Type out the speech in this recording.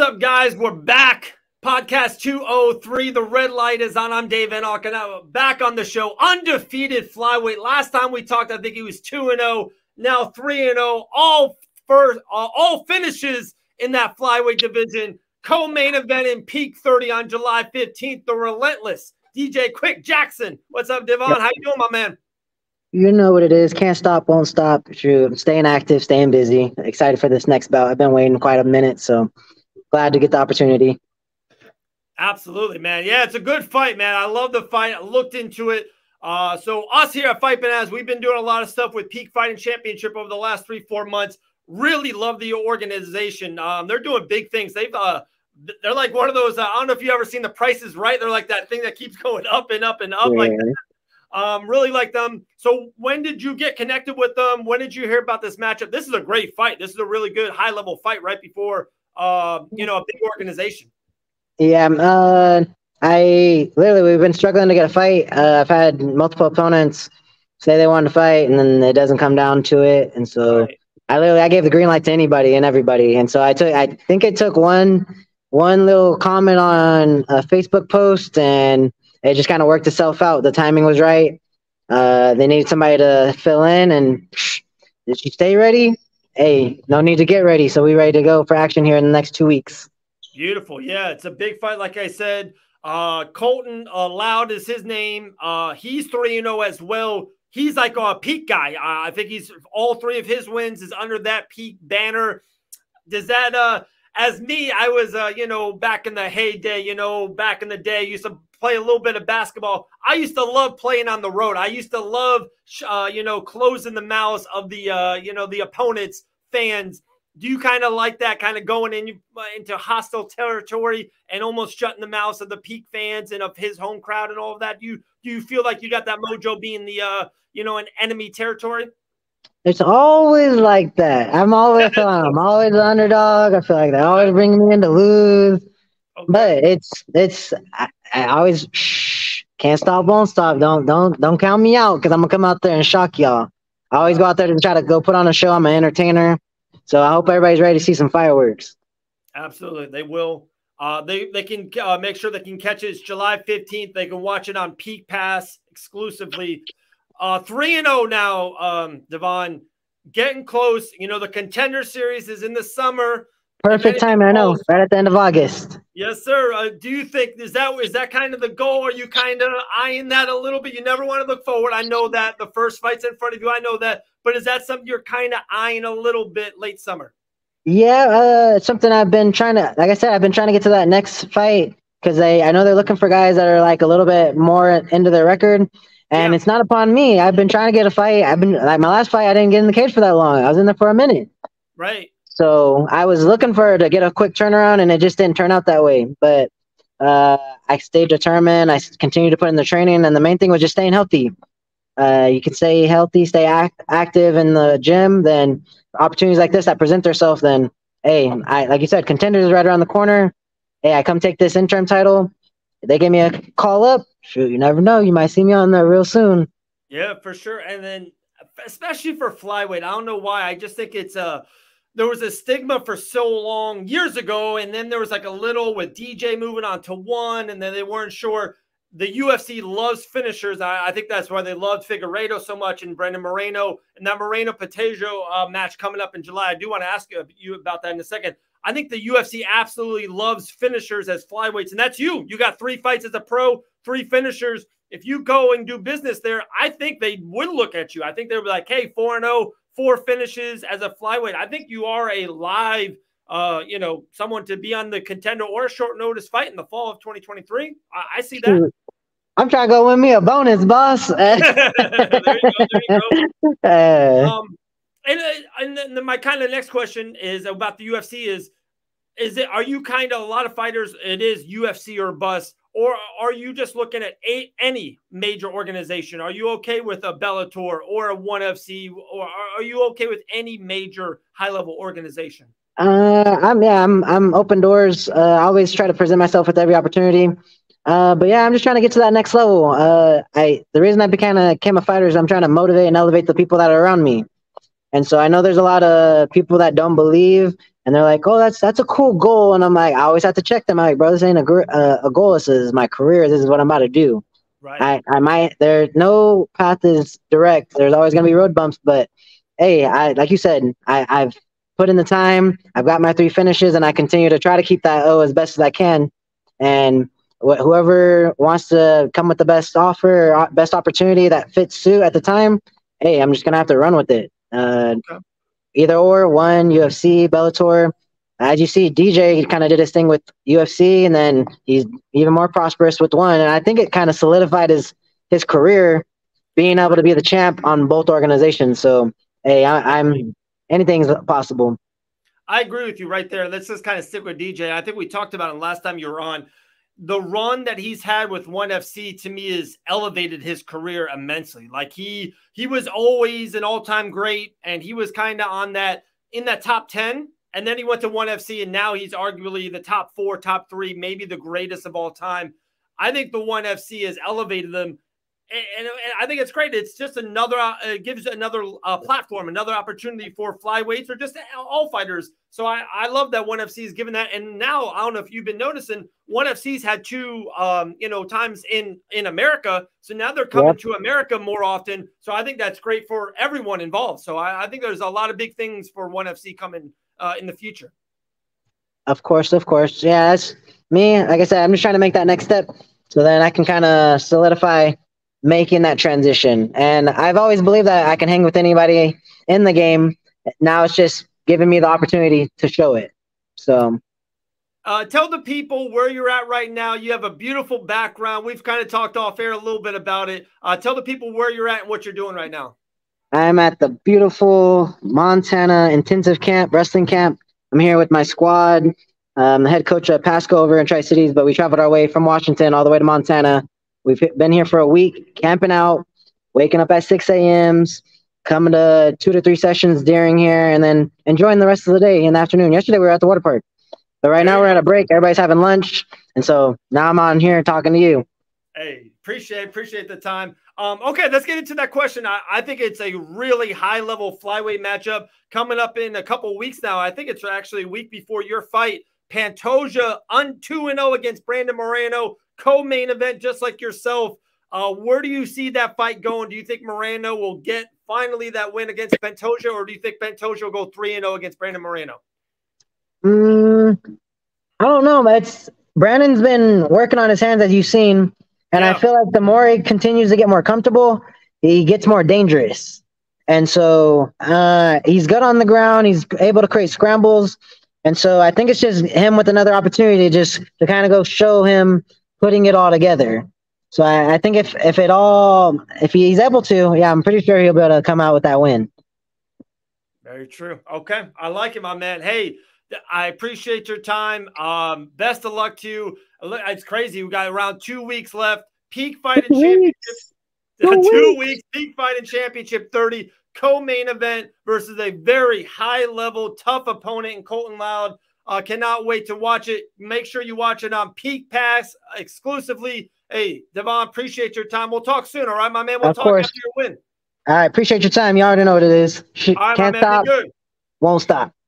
What's up, guys? We're back. Podcast 203. The red light is on. I'm Dave Van Auken. Back on the show. Undefeated flyweight. Last time we talked, I think he was 2-0. Now 3-0. All finishes in that flyweight division. Co-main event in Peak 30 on July 15th. The relentless DJ Quick Jackson. What's up, Devon? How you doing, my man? You know what it is. Can't stop, won't stop. Shoot. I'm staying active, staying busy. Excited for this next bout. I've been waiting quite a minute, so glad to get the opportunity. Absolutely, man. Yeah, it's a good fight, man. I love the fight. I looked into it. So us here at Fight Bananas, we've been doing a lot of stuff with Peak Fighting Championship over the last 3-4 months. Really love the organization. They're doing big things. They're like one of those, I don't know if you've ever seen The Price is Right. They're like that thing that keeps going up and up and up like that. Really like them. So when did you get connected with them? When did you hear about this matchup? This is a great fight. This is a really good high-level fight right before, you know, a big organization. Yeah, we've been struggling to get a fight. I've had multiple opponents say they wanted to fight, and then it doesn't come down to it. And so right. I gave the green light to anybody and everybody. And so I think I took one little comment on a Facebook post, and it just kind of worked itself out. The timing was right. They needed somebody to fill in, and did she stay ready? Hey, no need to get ready. So we ready to go for action here in the next 2 weeks. Beautiful. Yeah, it's a big fight. Like I said, Colton Loud is his name. He's 3-0 as well. He's like a Peak guy. I think he's all three of his wins is under that Peak banner. Does that, as me, I was, you know, back in the heyday, you know, back in the day, used to play a little bit of basketball. I used to love playing on the road. I used to love, you know, closing the mouths of the, you know, the opponent's fans. Do you kind of like that, kind of going in, into hostile territory and almost shutting the mouths of the Peak fans and of his home crowd and all of that? Do you feel like you got that mojo being the, you know, an enemy territory? It's always like that. I'm always the underdog. I feel like they always bring me in to lose. Okay. But I always can't stop, won't stop. Don't count me out, because I'm gonna come out there and shock y'all. I always go out there to try to go put on a show. I'm an entertainer, so I hope everybody's ready to see some fireworks. Absolutely, they will. They can make sure they can catch it. It's July 15th. They can watch it on Peak Pass exclusively. 3-0 now, Devon. Getting close. You know, the Contender Series is in the summer. Perfect time, I know. Right at the end of August. Yes, sir. Do you think, is that kind of the goal? Are you kind of eyeing that a little bit? You never want to look forward. I know that. The first fight's in front of you. I know that. But is that something you're kind of eyeing a little bit late summer? Yeah, it's something I've been trying to, like I said, I've been trying to get to that next fight, because I know they're looking for guys that are like a little bit more into their record. And it's not upon me. I've been trying to get a fight. I've been, like, my last fight, I didn't get in the cage for that long. I was in there for a minute. Right. So I was looking for her to get a quick turnaround, and it just didn't turn out that way. But I stayed determined. I continued to put in the training, and the main thing was just staying healthy. You can stay healthy, stay active in the gym. Then opportunities like this that present themselves, then, hey, like you said, Contenders is right around the corner. Hey, I come take this interim title. They gave me a call up. Shoot, you never know. You might see me on there real soon. Yeah, for sure. And then, especially for flyweight, I don't know why. I just think it's there was a stigma for so long years ago, and then there was like a little with DJ moving on to ONE, and then they weren't sure. The UFC loves finishers. I think that's why they loved Figueredo so much, and Brandon Moreno, and that Moreno-Patejo match coming up in July. I do want to ask you about that in a second. I think the UFC absolutely loves finishers as flyweights, and that's you. You got 3 fights as a pro, 3 finishers. If you go and do business there, I think they would look at you. I think they would be like, hey, 4-0, 4 finishes as a flyweight. I think you are a live, you know, someone to be on the contender or a short notice fight in the fall of 2023. I see that. I'm trying to go win me a bonus, boss. There you go. And then my kind of next question is about the UFC is it, are you kind of, a lot of fighters, it is UFC or bust, or are you just looking at any major organization? Are you okay with a Bellator or a ONE FC, or are you okay with any major high level organization? I'm open doors. I always try to present myself with every opportunity. But yeah, I'm just trying to get to that next level. The reason I became a fighter is I'm trying to motivate and elevate the people that are around me. And so I know there's a lot of people that don't believe, and they're like, oh, that's a cool goal. And I'm like, I always have to check them. I'm like, bro, this ain't a goal. This is my career. This is what I'm about to do. Right. I might, there's no path is direct. There's always going to be road bumps, but hey, like you said, I've put in the time, I've got my 3 finishes, and I continue to try to keep that O as best as I can. And whoever wants to come with the best offer, or best opportunity that fits suit at the time, hey, I'm just going to have to run with it. Okay. Either or, ONE, UFC, Bellator. As you see, DJ kind of did his thing with UFC, and then he's even more prosperous with ONE. And I think it kind of solidified his career, being able to be the champ on both organizations. So, hey, anything's possible. I agree with you right there. Let's just kind of stick with DJ. I think we talked about it last time you were on. The run that he's had with ONE FC to me has elevated his career immensely. Like he was always an all-time great, and he was kind of on that in that top 10, and then he went to ONE FC, and now he's arguably the top 4, top 3, maybe the greatest of all time. I think the ONE FC has elevated them, and I think it's great. It's just another gives another platform, another opportunity for flyweights or just all fighters. So I love that ONE FC is given that. And now, I don't know if you've been noticing, ONE FC's had 2 times in America. So now they're coming to America more often. So I think that's great for everyone involved. So I think there's a lot of big things for ONE FC coming in the future. Of course. Yeah, that's me. Like I said, I'm just trying to make that next step so then I can kind of solidify making that transition. And I've always believed that I can hang with anybody in the game. Now it's just giving me the opportunity to show it. So tell the people where you're at right now. You have a beautiful background. We've kind of talked off air a little bit about it. Tell the people where you're at and what you're doing right now. I'm at the beautiful Montana Intensive Camp Wrestling Camp. I'm here with my squad. I'm the head coach at Pasco over in Tri Cities, but we traveled our way from Washington all the way to Montana. We've been here for a week, camping out, waking up at 6 a.m., coming to 2 to 3 sessions during here, and then enjoying the rest of the day in the afternoon. Yesterday, we were at the water park. But right now, we're at a break. Everybody's having lunch. And so now I'm on here talking to you. Hey, appreciate the time. Okay, let's get into that question. I think it's a really high-level flyweight matchup coming up in a couple weeks now. I think it's actually a week before your fight. Pantoja, 2-0 against Brandon Moreno, co-main event just like yourself. Where do you see that fight going? Do you think Moreno will get finally that win against Pantoja, or do you think Pantoja will go 3-0 against Brandon Moreno? I don't know. Brandon's been working on his hands, as you've seen, and I feel like the more he continues to get more comfortable, he gets more dangerous. And so he's good on the ground. He's able to create scrambles. And so I think it's just him with another opportunity just to kind of go show him putting it all together. So I think if he's able to, yeah, I'm pretty sure he'll be able to come out with that win. Very true. Okay. I like it, my man. Hey, I appreciate your time. Best of luck to you. It's crazy. We got around 2 weeks left. Peak Fighting Championship. 2 weeks. Peak Fighting Championship 30. Co-main event versus a very high-level, tough opponent in Colton Loud. Cannot wait to watch it. Make sure you watch it on Peak Pass exclusively. Hey, Devon, appreciate your time. We'll talk soon, all right, my man? We'll talk after your win. All right, appreciate your time. You already know what it is. All right, my man, be good. Won't stop.